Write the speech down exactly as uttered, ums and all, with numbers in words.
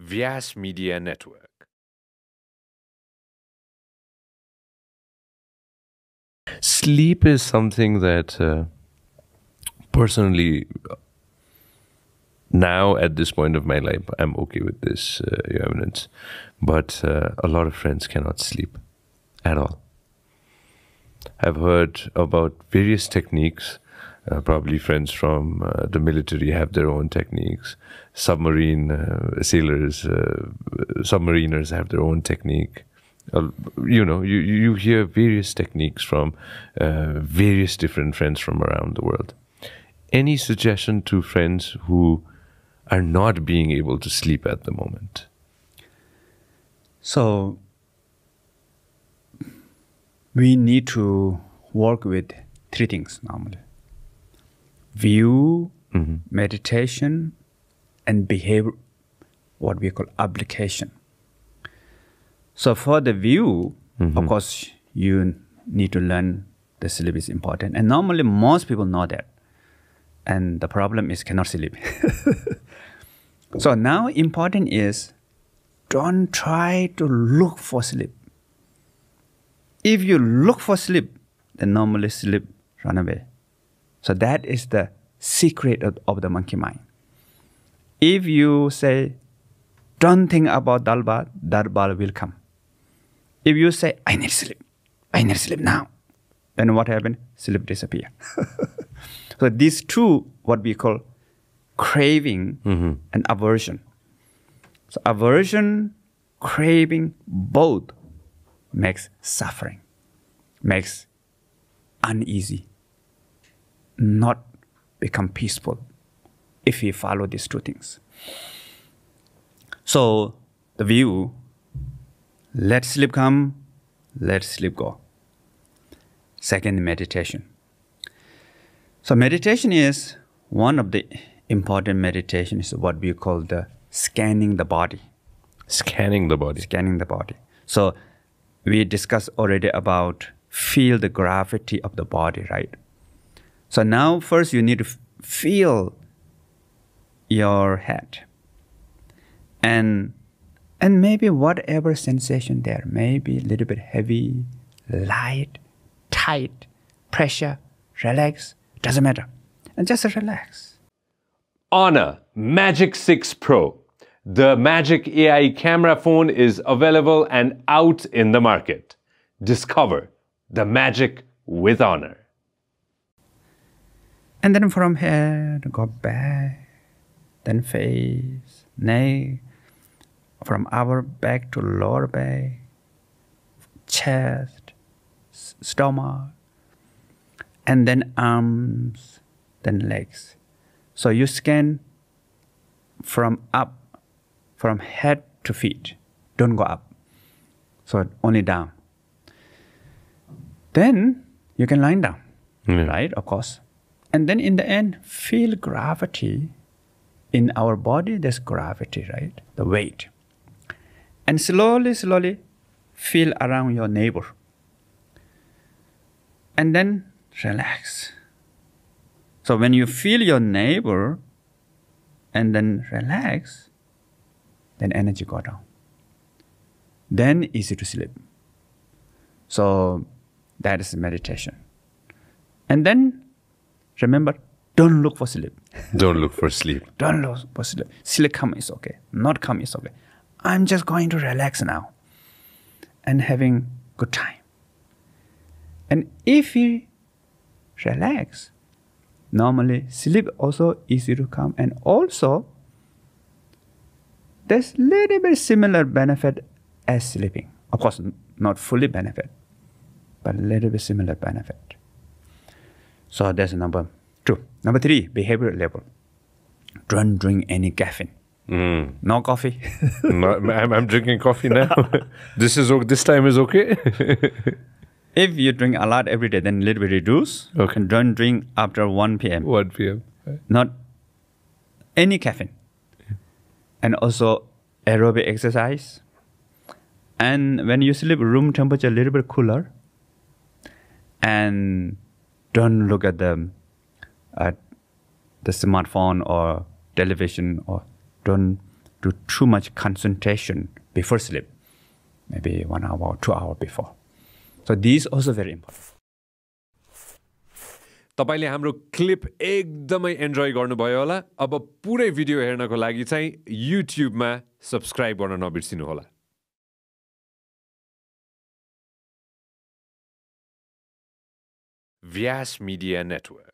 Vyas Media Network. Sleep is something that uh, personally now at this point of my life, I'm okay with this, uh, Your Eminence. But uh, a lot of friends cannot sleep at all. I've heard about various techniques. Uh, probably friends from uh, the military have their own techniques. Submarine uh, sailors, uh, submariners have their own technique. Uh, you know, you, you hear various techniques from uh, various different friends from around the world. Any suggestion to friends who are not being able to sleep at the moment? So, we need to work with three things normally. View, mm-hmm. meditation, and behavior, what we call application. So for the view, mm-hmm. of course, you need to learn the sleep is important. And normally most people know that. And the problem is cannot sleep. So now important is don't try to look for sleep. If you look for sleep, then normally sleep run away. So that is the secret of, of the monkey mind. If you say, don't think about Darbal, Darbal will come. If you say, I need sleep, I need sleep now, then what happened? Sleep disappear. So these two, what we call craving mm-hmm. and aversion. So aversion, craving, both makes suffering, makes uneasy. Not become peaceful if we follow these two things. So the view, let sleep come, let sleep go. Second, meditation. So meditation is one of the important meditation is what we call the scanning the body. Scanning the body. Scanning the body. So we discussed already about feel the gravity of the body, right? So now first you need to feel your head and, and maybe whatever sensation there, maybe a little bit heavy, light, tight, pressure, relax, doesn't matter. And just relax. Honor Magic six Pro. The Magic A I camera phone is available and out in the market. Discover the magic with Honor. And then from head, go back, then face, neck, from upper back to lower back, chest, stomach, and then arms, then legs. So you scan from up, from head to feet. Don't go up, so only down. Then you can lie down, mm. right, of course. And then in the end, feel gravity. In our body, there's gravity, right? The weight. And slowly, slowly feel around your neighbor. And then relax. So when you feel your neighbor and then relax, then energy go down. Then easy to sleep. So that is meditation. And then remember, don't look for sleep. Don't look for sleep. Don't look for sleep. Sleep come is okay. Not come is okay. I'm just going to relax now and having good time. And if you relax, normally sleep also easy to come. And also, there's little bit similar benefit as sleeping. Of course, not fully benefit, but a little bit similar benefit. So that's number two. Number three, behavioral level. Don't drink any caffeine. Mm. No coffee. no, I'm, I'm drinking coffee now. this is this time is okay. If you drink a lot every day, then a little bit reduce. Okay. And don't drink after one P M one P M Right. Not any caffeine. And also aerobic exercise. And when you sleep, room temperature a little bit cooler. And don't look at the, uh, the smartphone or television, or don't to too much concentration before sleep, maybe one hour or two hours before. So these also very important. तपाईले हाम्रो clip एकदमै enjoy गर्नुभयो होला. अब पुरै video हेर्नको लागि चाहिँ युट्युबमा सब्स्क्राइब गर्न नबिर्सिनु होला. Vyas Media Network.